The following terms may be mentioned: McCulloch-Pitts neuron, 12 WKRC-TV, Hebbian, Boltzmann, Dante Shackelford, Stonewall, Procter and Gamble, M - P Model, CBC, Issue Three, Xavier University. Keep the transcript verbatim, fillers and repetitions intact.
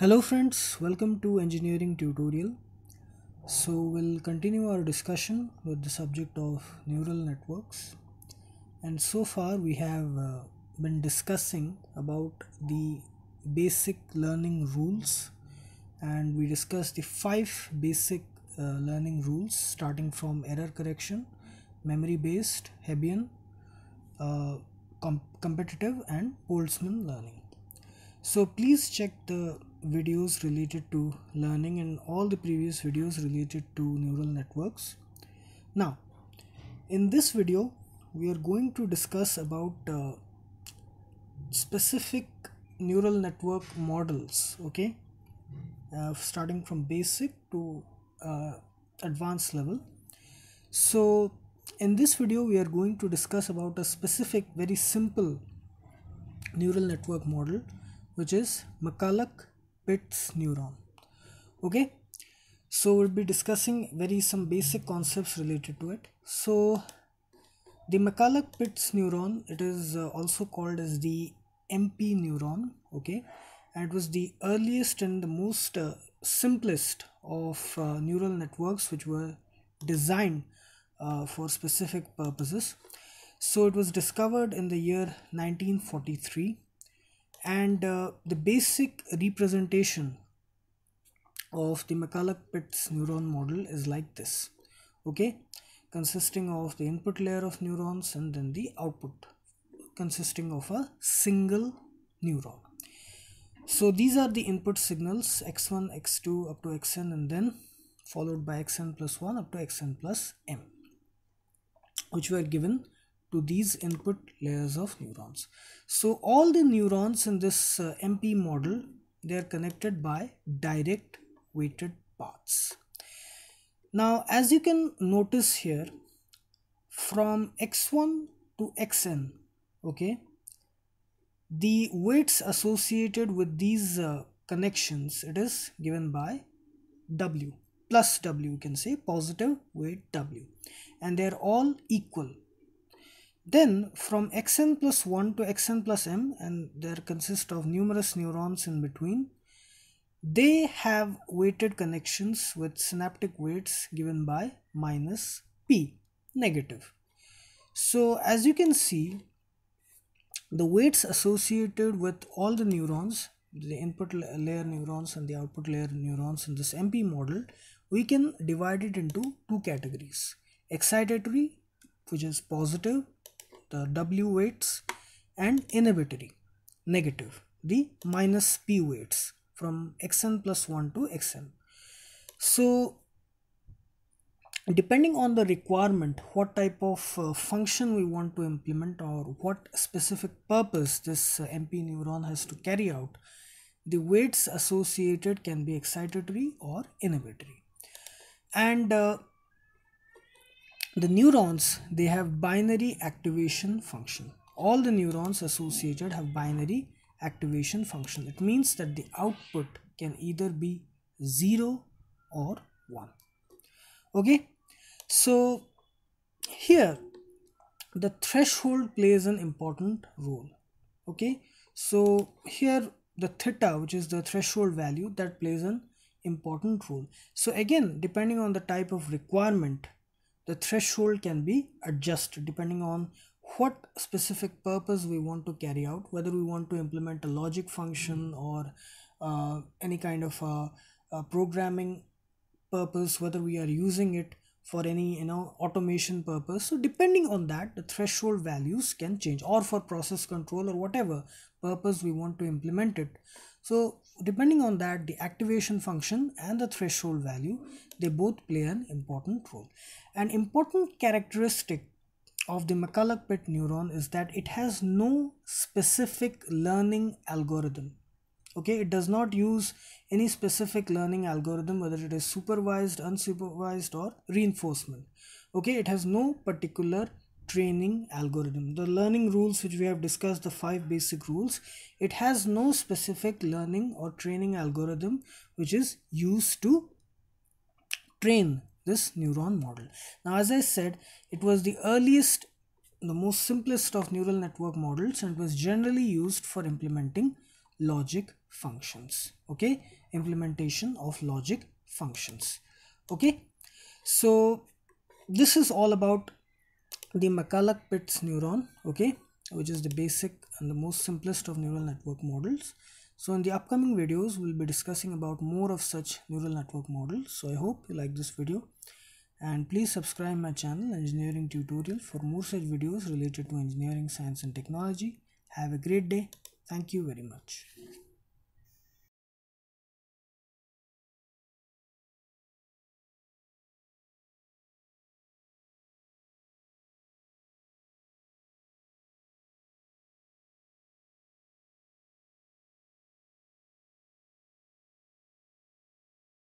Hello friends, welcome to engineering tutorial. So we'll continue our discussion with the subject of neural networks, and so far we have uh, been discussing about the basic learning rules, and we discussed the five basic uh, learning rules starting from error correction, memory based, Hebbian, uh, com competitive and Boltzmann learning. So please check the videos related to learning and all the previous videos related to neural networks. Now in this video we are going to discuss about uh, specific neural network models, okay, uh, starting from basic to uh, advanced level. So in this video we are going to discuss about a specific very simple neural network model, which is McCulloch-Pitts neuron. Okay, so we'll be discussing very some basic concepts related to it. So the McCulloch-Pitts neuron, it is uh, also called as the M P neuron, okay, and it was the earliest and the most uh, simplest of uh, neural networks which were designed uh, for specific purposes. So it was discovered in the year nineteen forty-three, and uh, the basic representation of the McCulloch-Pitts neuron model is like this, okay, consisting of the input layer of neurons and then the output consisting of a single neuron. So these are the input signals x one, x two up to xn, and then followed by xn plus one up to xn plus m, which were given to these input layers of neurons. So all the neurons in this uh, M P model, they are connected by direct weighted paths. Now as you can notice here, from x one to xn, okay, the weights associated with these uh, connections, it is given by w, plus w, you can say positive weight w, and they are all equal. Then from xn plus one to xn plus m, and there consist of numerous neurons in between, they have weighted connections with synaptic weights given by minus p, negative. So as you can see, the weights associated with all the neurons, the input layer neurons and the output layer neurons in this M P model, we can divide it into two categories: excitatory, which is positive, the w weights, and inhibitory, negative, the minus p weights from xn plus one to xn. So depending on the requirement, what type of uh, function we want to implement or what specific purpose this uh, M P neuron has to carry out, the weights associated can be excitatory or inhibitory. And uh, the neurons, they have binary activation function. All the neurons associated have binary activation function. It means that the output can either be zero or one. Okay, so here the threshold plays an important role. Okay, so here the theta, which is the threshold value, that plays an important role. So again, depending on the type of requirement, the threshold can be adjusted depending on what specific purpose we want to carry out, whether we want to implement a logic function or uh, any kind of a, a programming purpose, whether we are using it for any, you know, automation purpose. So depending on that, the threshold values can change, or for process control or whatever purpose we want to implement it. So depending on that, the activation function and the threshold value, they both play an important role. An important characteristic of the McCulloch-Pitts neuron is that it has no specific learning algorithm. Okay, it does not use any specific learning algorithm, whether it is supervised, unsupervised or reinforcement. Okay, it has no particular training algorithm. The learning rules which we have discussed, the five basic rules, it has no specific learning or training algorithm which is used to train this neuron model. Now as I said, it was the earliest, the most simplest of neural network models, and was generally used for implementing logic functions. Okay, implementation of logic functions. Okay, so this is all about the McCulloch-Pitts neuron, okay, which is the basic and the most simplest of neural network models. So in the upcoming videos, we'll be discussing about more of such neural network models. So I hope you like this video, and please subscribe my channel Engineering Tutorial for more such videos related to engineering, science and technology. Have a great day. Thank you very much.